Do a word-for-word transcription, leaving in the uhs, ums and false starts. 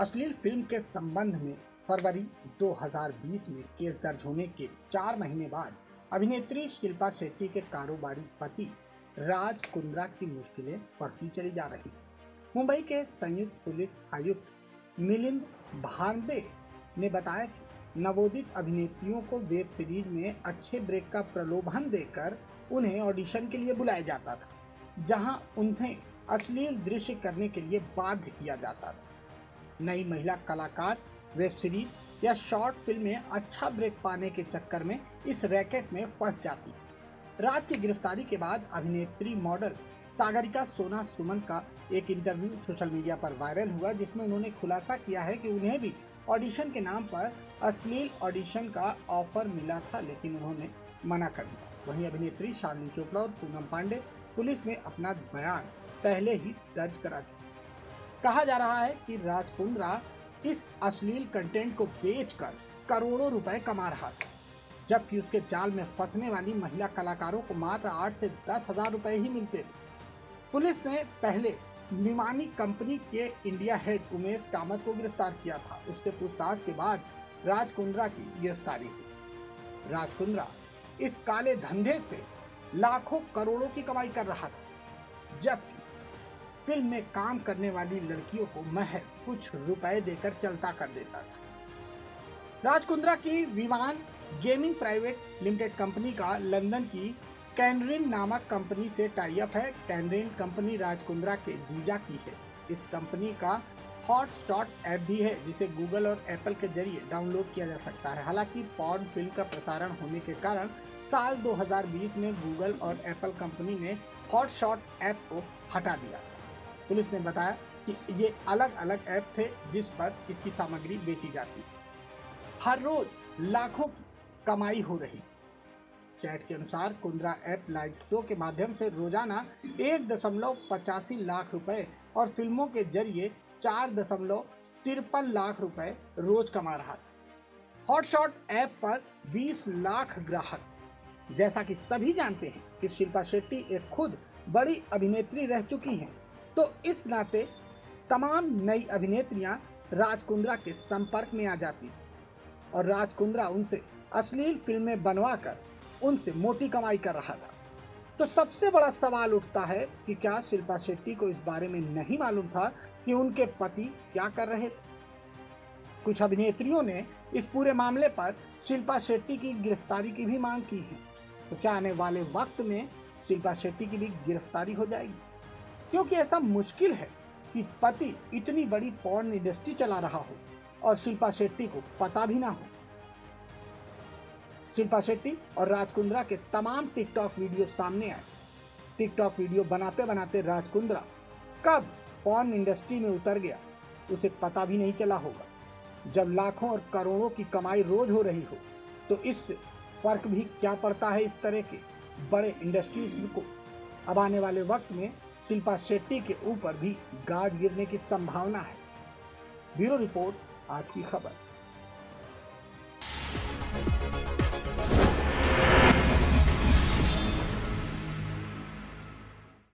अश्लील फिल्म के संबंध में फरवरी दो हज़ार बीस में केस दर्ज होने के चार महीने बाद अभिनेत्री शिल्पा शेट्टी के कारोबारी पति राज कुंद्रा की मुश्किलें बढ़ती चली जा रही। मुंबई के संयुक्त पुलिस आयुक्त मिलिंद भार्गवे ने बताया कि नवोदित अभिनेत्रियों को वेब सीरीज में अच्छे ब्रेक का प्रलोभन देकर उन्हें ऑडिशन के लिए बुलाया जाता था, जहां उन्हें अश्लील दृश्य करने के लिए बाध्य किया जाता था। नई महिला कलाकार वेब सीरीज या शॉर्ट फिल्म में अच्छा ब्रेक पाने के चक्कर में इस रैकेट में फंस जाती। राज की गिरफ्तारी के बाद अभिनेत्री मॉडल सागरिका सोना सुमन का एक इंटरव्यू सोशल मीडिया पर वायरल हुआ, जिसमें उन्होंने खुलासा किया है कि उन्हें भी ऑडिशन के नाम पर अश्लील ऑडिशन का ऑफर मिला था, लेकिन उन्होंने मना कर दिया। वहीं अभिनेत्री शाल चोपड़ा और पूनम पांडे पुलिस में अपना बयान पहले ही दर्ज करा चुकी। कहा जा रहा है कि राज कुंद्रा इस अश्लील कंटेंट को बेचकर करोड़ों रुपए कमा रहा था, जबकि उसके जाल में फंसने वाली महिला कलाकारों को मात्र आठ से दस हजार रुपए ही मिलते थे। पुलिस ने पहले विमानी कंपनी के इंडिया हेड उमेश कामत को गिरफ्तार किया था। उससे पूछताछ के बाद राज कुंद्रा की गिरफ्तारी हुई। राज कुंद्रा इस काले धंधे से लाखों करोड़ों की कमाई कर रहा था, जबकि फिल्म में काम करने वाली लड़कियों को महज कुछ रुपए देकर चलता कर देता था। राज कुंद्रा की विमान गेमिंग प्राइवेट लिमिटेड कंपनी का लंदन की कैनरीन नामक कंपनी से टाई अप है। कैनरीन कंपनी राज कुंद्रा के जीजा की है। इस कंपनी का हॉट शॉट ऐप भी है, जिसे गूगल और एप्पल के जरिए डाउनलोड किया जा सकता है। हालांकि पॉर्न फिल्म का प्रसारण होने के कारण साल दो हज़ार बीस में गूगल और एप्पल कंपनी ने हॉट शॉट ऐप को हटा दिया। पुलिस ने बताया कि ये अलग अलग ऐप थे जिस पर इसकी सामग्री बेची जाती। हर रोज लाखों की कमाई हो रही। चैट के अनुसार कुंद्रा ऐप लाइव शो के माध्यम से रोजाना एक दशमलव पचासी लाख रुपए और फिल्मों के जरिए चार दशमलव तिरपन लाख रुपए रोज कमा रहा था। हॉट शॉट ऐप पर बीस लाख ग्राहक। जैसा कि सभी जानते हैं कि शिल्पा शेट्टी एक खुद बड़ी अभिनेत्री रह चुकी हैं, तो इस नाते तमाम नई अभिनेत्रियां राज कुंद्रा के संपर्क में आ जाती थी और राज कुंद्रा उनसे अश्लील फिल्में बनवाकर उनसे मोटी कमाई कर रहा था। तो सबसे बड़ा सवाल उठता है कि क्या शिल्पा शेट्टी को इस बारे में नहीं मालूम था कि उनके पति क्या कर रहे थे। कुछ अभिनेत्रियों ने इस पूरे मामले पर शिल्पा शेट्टी की गिरफ्तारी की भी मांग की है। तो क्या आने वाले वक्त में शिल्पा शेट्टी की भी गिरफ्तारी हो जाएगी? क्योंकि ऐसा मुश्किल है कि पति इतनी बड़ी पॉर्न इंडस्ट्री चला रहा हो और शिल्पा शेट्टी को पता भी ना हो। शिल्पा शेट्टी और राज कुंद्रा के तमाम टिकटॉक वीडियो सामने आए। टिकटॉक वीडियो बनाते बनाते राज कुंद्रा कब पॉर्न इंडस्ट्री में उतर गया उसे पता भी नहीं चला होगा। जब लाखों और करोड़ों की कमाई रोज हो रही हो तो इससे फर्क भी क्या पड़ता है इस तरह के बड़े इंडस्ट्रीज को। अब आने वाले वक्त में शिल्पा शेट्टी के ऊपर भी गाज गिरने की संभावना है। ब्यूरो रिपोर्ट, आज की खबर।